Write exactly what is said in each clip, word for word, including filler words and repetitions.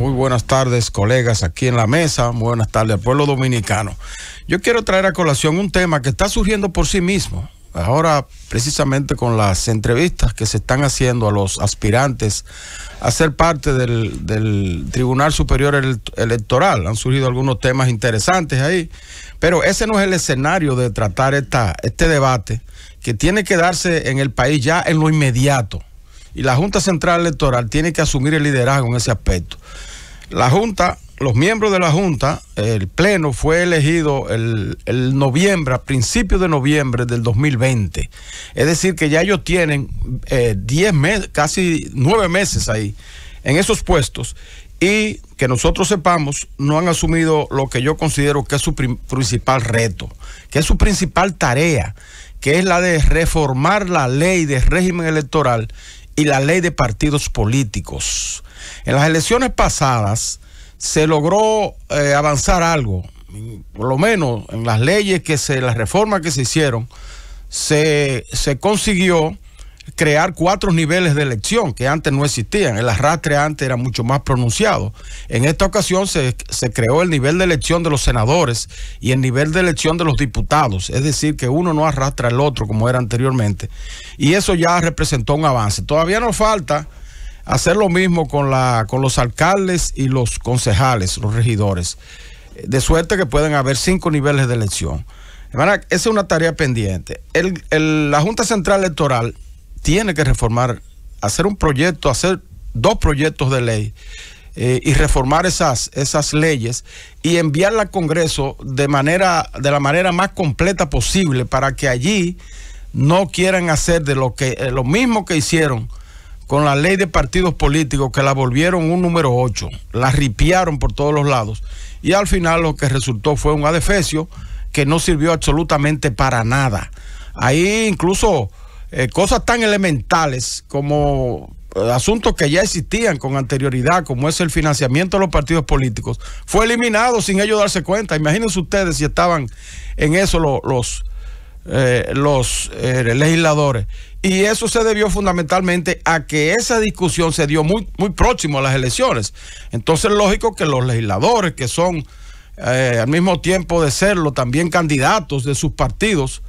Muy buenas tardes, colegas, aquí en la mesa. Muy buenas tardes al pueblo dominicano. Yo quiero traer a colación un tema que está surgiendo por sí mismo. Ahora, precisamente con las entrevistas que se están haciendo a los aspirantes a ser parte del, del Tribunal Superior Electoral, han surgido algunos temas interesantes ahí, pero ese no es el escenario de tratar esta, este debate que tiene que darse en el país ya en lo inmediato, y la Junta Central Electoral tiene que asumir el liderazgo en ese aspecto. La Junta... Los miembros de la Junta, el Pleno fue elegido el, el noviembre, a principios de noviembre del dos mil veinte. Es decir, que ya ellos tienen eh, diez meses, casi nueve meses ahí, en esos puestos. Y que nosotros sepamos, no han asumido lo que yo considero que es su principal reto, que es su principal tarea, que es la de reformar la ley de régimen electoral y la ley de partidos políticos. En las elecciones pasadas se logró eh, avanzar algo, por lo menos en las leyes que se, las reformas que se hicieron, se, se consiguió crear cuatro niveles de elección que antes no existían. El arrastre antes era mucho más pronunciado. En esta ocasión se, se creó el nivel de elección de los senadores y el nivel de elección de los diputados, es decir, que uno no arrastra al otro como era anteriormente, y eso ya representó un avance. Todavía nos falta hacer lo mismo con, la, con los alcaldes y los concejales, los regidores, de suerte que pueden haber cinco niveles de elección. Esa es una tarea pendiente. El, el, la Junta Central Electoral tiene que reformar, hacer un proyecto, hacer dos proyectos de ley eh, y reformar esas, esas leyes y enviarla al Congreso de, manera, de la manera más completa posible, para que allí no quieran hacer de lo, que, eh, lo mismo que hicieron con la ley de partidos políticos, que la volvieron un número ocho, la ripiaron por todos los lados, y al final lo que resultó fue un adefesio que no sirvió absolutamente para nada. Ahí incluso eh, cosas tan elementales como eh, asuntos que ya existían con anterioridad, como es el financiamiento de los partidos políticos, fue eliminado sin ellos darse cuenta. Imagínense ustedes si estaban en eso lo, los... Eh, los eh, legisladores, y eso se debió fundamentalmente a que esa discusión se dio muy, muy próximo a las elecciones. Entonces, lógico que los legisladores, que son eh, al mismo tiempo de serlo también candidatos de sus partidos,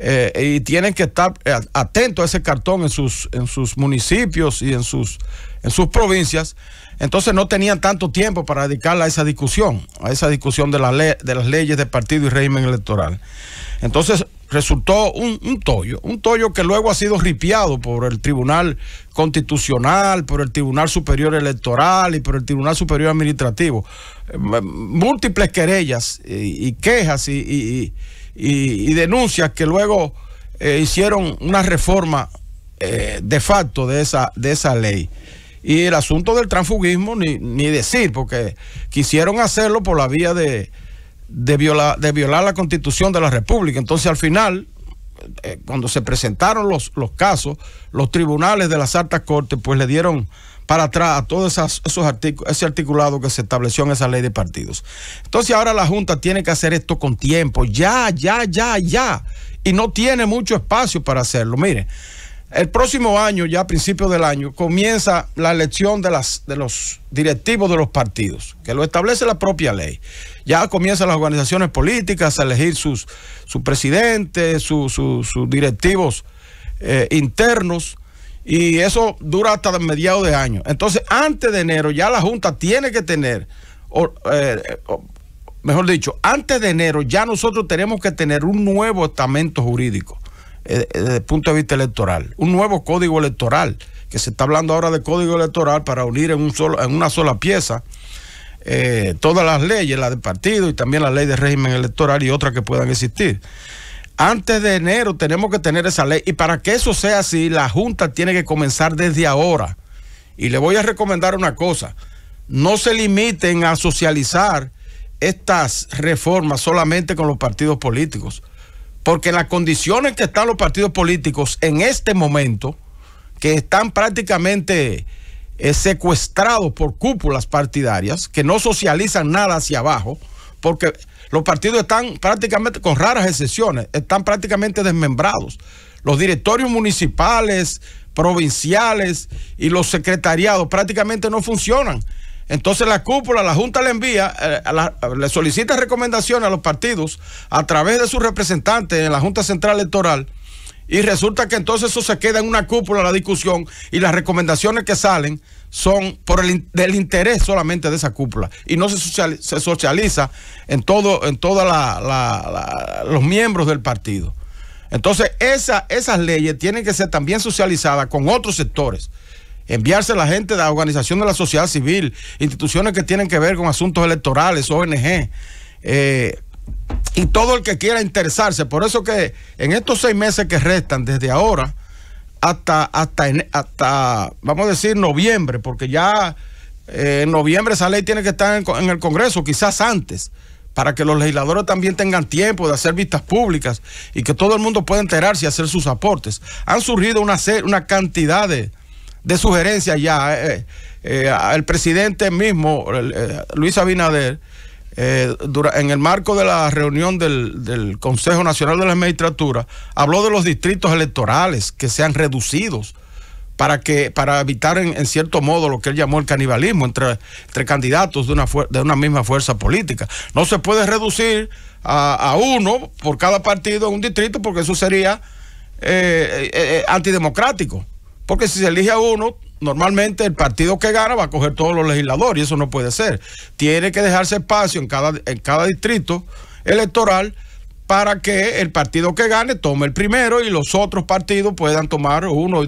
eh, y tienen que estar atentos a ese cartón en sus, en sus municipios y en sus, en sus provincias. Entonces no tenían tanto tiempo para dedicarla a esa discusión, a esa discusión de, la ley, de las leyes de partido y régimen electoral. Entonces resultó un, un tollo, un tollo que luego ha sido ripiado por el Tribunal Constitucional, por el Tribunal Superior Electoral y por el Tribunal Superior Administrativo. Múltiples querellas y, y quejas y, y, y, y denuncias que luego eh, hicieron una reforma eh, de facto de esa, de esa ley. Y el asunto del transfugismo, ni, ni decir, porque quisieron hacerlo por la vía de, de, viola, de violar la Constitución de la República. Entonces, al final, eh, cuando se presentaron los, los casos, los tribunales de las altas cortes pues le dieron para atrás a todo esas, esos artic, ese articulado que se estableció en esa ley de partidos. Entonces, ahora la Junta tiene que hacer esto con tiempo, ya, ya, ya, ya. Y no tiene mucho espacio para hacerlo. Mire, el próximo año, ya a principios del año, comienza la elección de, las, de los directivos de los partidos, que lo establece la propia ley. Ya comienzan las organizaciones políticas a elegir sus, sus presidentes, sus, sus, sus directivos eh, internos, y eso dura hasta mediados de año. Entonces, antes de enero, ya la Junta tiene que tener, o, eh, o, mejor dicho, antes de enero ya nosotros tenemos que tener un nuevo estamento jurídico desde el punto de vista electoral, un nuevo código electoral, que se está hablando ahora de código electoral para unir en, un solo, en una sola pieza eh, todas las leyes, la de partido y también la ley de régimen electoral y otras que puedan existir. Antes de enero tenemos que tener esa ley, y para que eso sea así, la Junta tiene que comenzar desde ahora. Y le voy a recomendar una cosa: no se limiten a socializar estas reformas solamente con los partidos políticos, porque en las condiciones que están los partidos políticos en este momento, que están prácticamente eh, secuestrados por cúpulas partidarias, que no socializan nada hacia abajo, porque los partidos están prácticamente, con raras excepciones, están prácticamente desmembrados. Los directorios municipales, provinciales y los secretariados prácticamente no funcionan. Entonces la cúpula, la Junta le envía, eh, la, le solicita recomendaciones a los partidos a través de sus representantes en la Junta Central Electoral, y resulta que entonces eso se queda en una cúpula la discusión, y las recomendaciones que salen son por el del interés solamente de esa cúpula, y no se socializa, se socializa en todo, en toda la, la, la, los miembros del partido. Entonces esa, esas leyes tienen que ser también socializadas con otros sectores, enviarse a la gente de la organización de la sociedad civil, instituciones que tienen que ver con asuntos electorales, O N G, eh, y todo el que quiera interesarse. Por eso que en estos seis meses que restan desde ahora hasta, hasta, hasta vamos a decir noviembre, porque ya eh, en noviembre esa ley tiene que estar en, en el Congreso, quizás antes, para que los legisladores también tengan tiempo de hacer vistas públicas y que todo el mundo pueda enterarse y hacer sus aportes. Han surgido una, una cantidad de de sugerencias ya. Eh, eh, el presidente mismo, eh, Luis Abinader, eh, dura, en el marco de la reunión del, del Consejo Nacional de la Magistratura, habló de los distritos electorales que sean reducidos para, que, para evitar en, en cierto modo lo que él llamó el canibalismo entre, entre candidatos de una, de una misma fuerza política. No se puede reducir a, a uno por cada partido en un distrito, porque eso sería eh, eh, antidemocrático. Porque si se elige a uno, normalmente el partido que gana va a coger todos los legisladores, y eso no puede ser. Tiene que dejarse espacio en cada, en cada distrito electoral para que el partido que gane tome el primero y los otros partidos puedan tomar uno,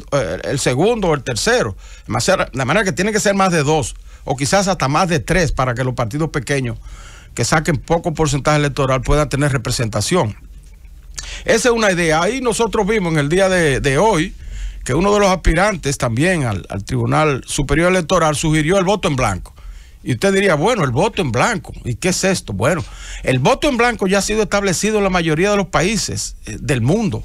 el segundo o el tercero. De manera que tiene que ser más de dos, o quizás hasta más de tres, para que los partidos pequeños que saquen poco porcentaje electoral puedan tener representación. Esa es una idea. Ahí nosotros vimos en el día de, de hoy que uno de los aspirantes también al, al Tribunal Superior Electoral sugirió el voto en blanco. Y usted diría, bueno, el voto en blanco, ¿y qué es esto? Bueno, el voto en blanco ya ha sido establecido en la mayoría de los países del mundo.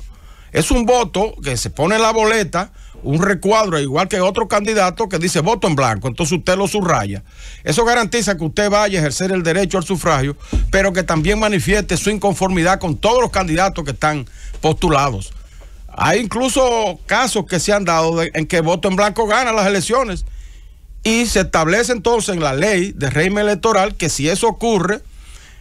Es un voto que se pone en la boleta, un recuadro, igual que otro candidato, que dice voto en blanco, entonces usted lo subraya. Eso garantiza que usted vaya a ejercer el derecho al sufragio, pero que también manifieste su inconformidad con todos los candidatos que están postulados. Hay incluso casos que se han dado de, en que voto en blanco gana las elecciones, y se establece entonces en la ley de régimen electoral que si eso ocurre,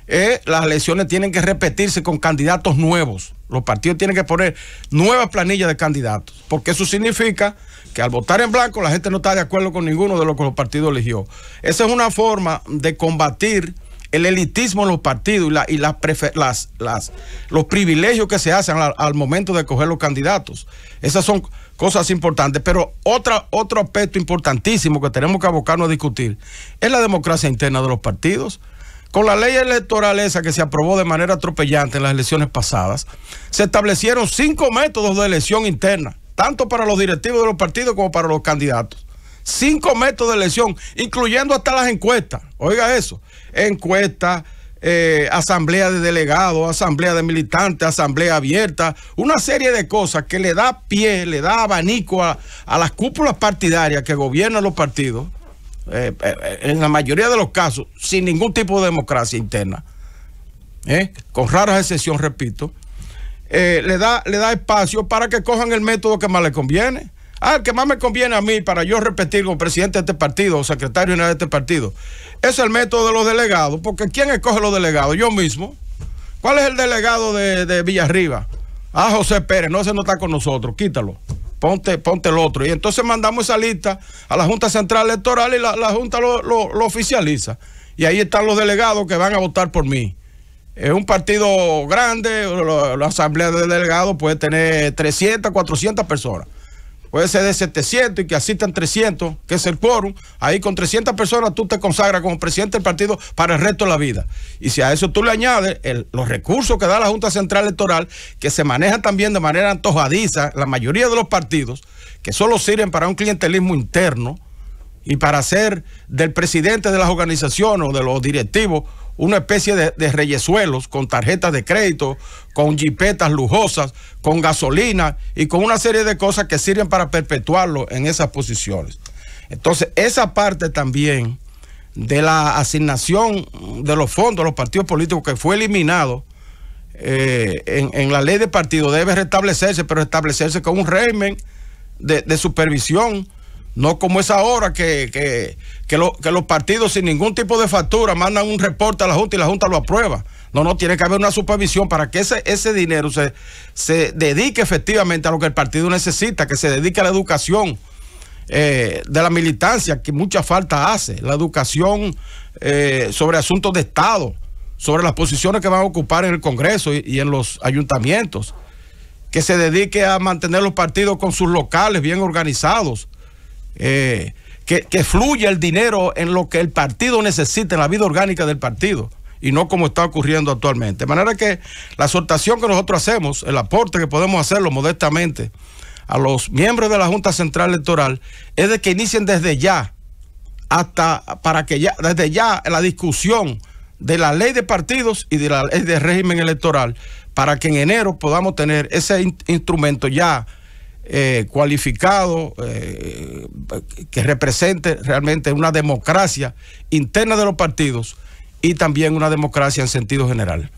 eh, las elecciones tienen que repetirse con candidatos nuevos. Los partidos tienen que poner nuevas planillas de candidatos, porque eso significa que al votar en blanco la gente no está de acuerdo con ninguno de lo que los partidos eligió. Esa es una forma de combatir el elitismo en los partidos y, la, y las prefer, las, las, los privilegios que se hacen al, al momento de escoger los candidatos. Esas son cosas importantes, pero otra, otro aspecto importantísimo que tenemos que abocarnos a discutir es la democracia interna de los partidos. Con la ley electoral esa que se aprobó de manera atropellante en las elecciones pasadas, se establecieron cinco métodos de elección interna, tanto para los directivos de los partidos como para los candidatos. Cinco métodos de elección, incluyendo hasta las encuestas. Oiga eso, encuestas, eh, asamblea de delegados, asamblea de militantes, asamblea abierta, una serie de cosas que le da pie, le da abanico a, a las cúpulas partidarias que gobiernan los partidos, eh, en la mayoría de los casos, sin ningún tipo de democracia interna, ¿eh? Con raras excepciones, repito, eh, le da, le da espacio para que cojan el método que más les conviene. Ah, el que más me conviene a mí para yo repetir como presidente de este partido o secretario general de este partido. Es el método de los delegados, porque ¿quién escoge los delegados? Yo mismo. ¿Cuál es el delegado de, de Villarriba? Ah, José Pérez, no, ese no está con nosotros, quítalo. Ponte, ponte el otro. Y entonces mandamos esa lista a la Junta Central Electoral y la, la Junta lo, lo, lo oficializa. Y ahí están los delegados que van a votar por mí. Es un partido grande, la, la asamblea de delegados puede tener trescientas, cuatrocientas personas. Puede ser de setecientos y que asistan trescientos, que es el quórum. Ahí con trescientas personas tú te consagras como presidente del partido para el resto de la vida. Y si a eso tú le añades el, los recursos que da la Junta Central Electoral, que se manejan también de manera antojadiza, la mayoría de los partidos, que solo sirven para un clientelismo interno y para hacer del presidente de las organizaciones o de los directivos una especie de, de reyesuelos con tarjetas de crédito, con jipetas lujosas, con gasolina y con una serie de cosas que sirven para perpetuarlo en esas posiciones. Entonces, esa parte también de la asignación de los fondos a los partidos políticos que fue eliminado eh, en, en la ley de partido debe restablecerse, pero restablecerse con un régimen de, de supervisión No como es ahora que, que, que, lo, que los partidos sin ningún tipo de factura mandan un reporte a la Junta y la Junta lo aprueba. No, no, tiene que haber una supervisión para que ese, ese dinero se, se dedique efectivamente a lo que el partido necesita, que se dedique a la educación eh, de la militancia, que mucha falta hace, la educación eh, sobre asuntos de Estado, sobre las posiciones que van a ocupar en el Congreso y, y en los ayuntamientos, que se dedique a mantener los partidos con sus locales bien organizados, Eh, que, que fluya el dinero en lo que el partido necesita, en la vida orgánica del partido, y no como está ocurriendo actualmente. De manera que la exhortación que nosotros hacemos, el aporte que podemos hacerlo modestamente a los miembros de la Junta Central Electoral, es de que inicien desde ya, hasta para que ya, desde ya la discusión de la ley de partidos y de la ley de régimen electoral, para que en enero podamos tener ese in- instrumento ya Eh, cualificado, eh, que represente realmente una democracia interna de los partidos y también una democracia en sentido general.